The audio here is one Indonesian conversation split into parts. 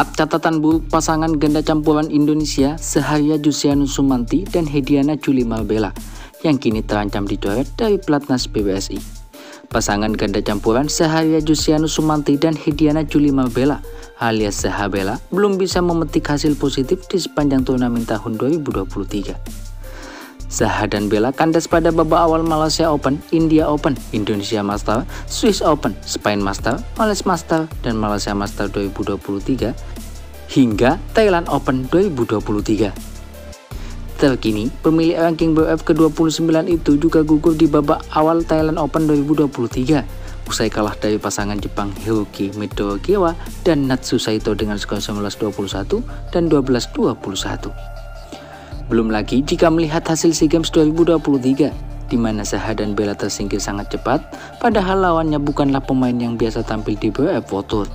Empat catatan buruk pasangan ganda campuran Indonesia, Zachariah Joesiano Sumanti dan Hediana Julie Marbella, yang kini terancam dicoret dari pelatnas PBSI. Pasangan ganda campuran Zachariah Joesiano Sumanti dan Hediana Julie Marbella alias Zahabella belum bisa memetik hasil positif di sepanjang turnamen tahun 2023. Zaha dan Bella kandas pada babak awal Malaysia Open, India Open, Indonesia Master, Swiss Open, Spain Master, Malaysia Master, dan Malaysia Master 2023 hingga Thailand Open 2023. Terkini, pemilik ranking BWF ke-29 itu juga gugur di babak awal Thailand Open 2023 usai kalah dari pasangan Jepang Hiroki Medokewa dan Natsu Saito dengan skor 19-21 dan 12-21. Belum lagi jika melihat hasil SEA Games 2023, di mana Zaha dan Bella tersingkir sangat cepat, padahal lawannya bukanlah pemain yang biasa tampil di BWF World Tour.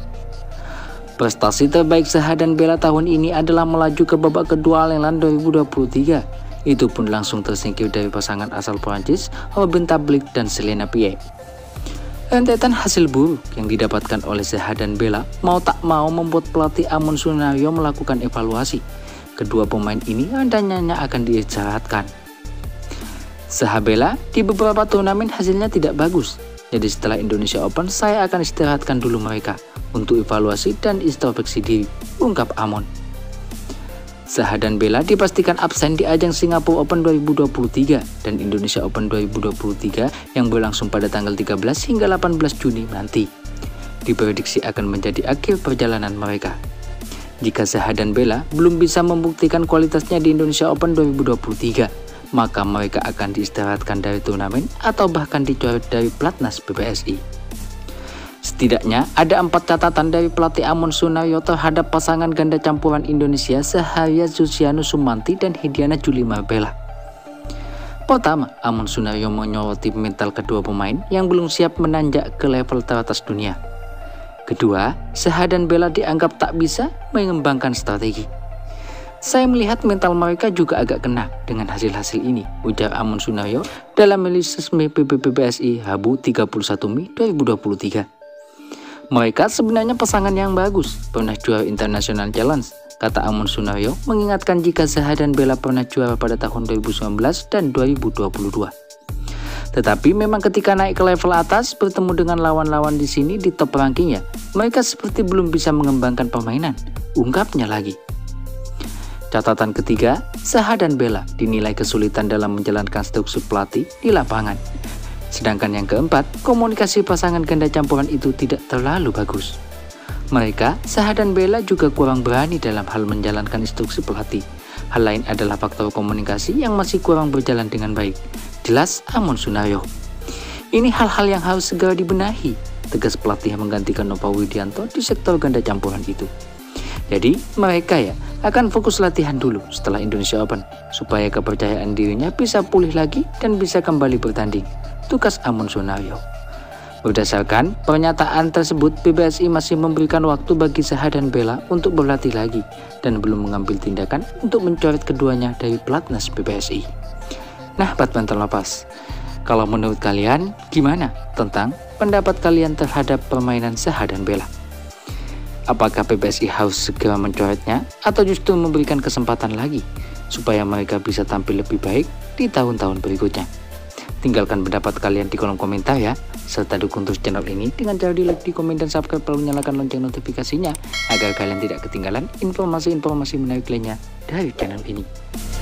Prestasi terbaik Zaha dan Bella tahun ini adalah melaju ke babak kedua Thailand 2023, itu pun langsung tersingkir dari pasangan asal Prancis, Aubin Tablique dan Selena Pieck. Rentetan hasil buruk yang didapatkan oleh Zaha dan Bella mau tak mau membuat pelatih Amon Sunaryo melakukan evaluasi. Kedua pemain ini rencananya akan diistirahatkan. Zahabella di beberapa turnamen hasilnya tidak bagus, jadi setelah Indonesia Open saya akan istirahatkan dulu mereka untuk evaluasi dan introspeksi diri, ungkap Amon. Zaha dan Bella dipastikan absen di ajang Singapura Open 2023 dan Indonesia Open 2023 yang berlangsung pada tanggal 13 hingga 18 Juni nanti. Diprediksi akan menjadi akhir perjalanan mereka. Jika Zaha dan Bella belum bisa membuktikan kualitasnya di Indonesia Open 2023, maka mereka akan diistirahatkan dari turnamen atau bahkan dicoret dari pelatnas PBSI. Setidaknya ada 4 catatan dari pelatih Amon Sunaryo terhadap pasangan ganda campuran Indonesia Zachariah Joesiano Sumanti dan Hediana Julie Marbella. Pertama, Amon Sunaryo menyoroti mental kedua pemain yang belum siap menanjak ke level teratas dunia. Kedua, Zaha dan Bella dianggap tak bisa mengembangkan strategi. Saya melihat mental mereka juga agak kena dengan hasil-hasil ini, ujar Amon Sunaryo dalam rilis resmi PBSI Rabu 31 Mei 2023. Mereka sebenarnya pasangan yang bagus, pernah juara International Challenge, kata Amon Sunaryo mengingatkan jika Zaha dan Bella pernah juara pada tahun 2019 dan 2022. Tetapi memang ketika naik ke level atas bertemu dengan lawan-lawan di sini di top rankingnya, mereka seperti belum bisa mengembangkan permainan, ungkapnya lagi. Catatan ketiga, Zaha dan Bella dinilai kesulitan dalam menjalankan instruksi pelatih di lapangan. Sedangkan yang keempat, komunikasi pasangan ganda campuran itu tidak terlalu bagus. Mereka, Zaha dan Bella juga kurang berani dalam hal menjalankan instruksi pelatih. Hal lain adalah faktor komunikasi yang masih kurang berjalan dengan baik, jelas Amon Sunaryo. Ini hal-hal yang harus segera dibenahi, tegas pelatih yang menggantikan Nova Widianto di sektor ganda campuran itu. Jadi mereka ya akan fokus latihan dulu setelah Indonesia Open, supaya kepercayaan dirinya bisa pulih lagi dan bisa kembali bertanding, tugas Amon Sunaryo. Berdasarkan pernyataan tersebut, PBSI masih memberikan waktu bagi Zaha dan Bella untuk berlatih lagi dan belum mengambil tindakan untuk mencoret keduanya dari pelatnas PBSI. Nah, badminton lepas. Kalau menurut kalian, gimana tentang pendapat kalian terhadap permainan Zaha dan Bella? Apakah PBSI harus segera mencoretnya atau justru memberikan kesempatan lagi supaya mereka bisa tampil lebih baik di tahun-tahun berikutnya? Tinggalkan pendapat kalian di kolom komentar ya, serta dukung terus channel ini dengan cara di-like, di-komen, dan subscribe, lalu nyalakan lonceng notifikasinya agar kalian tidak ketinggalan informasi-informasi menarik lainnya dari channel ini.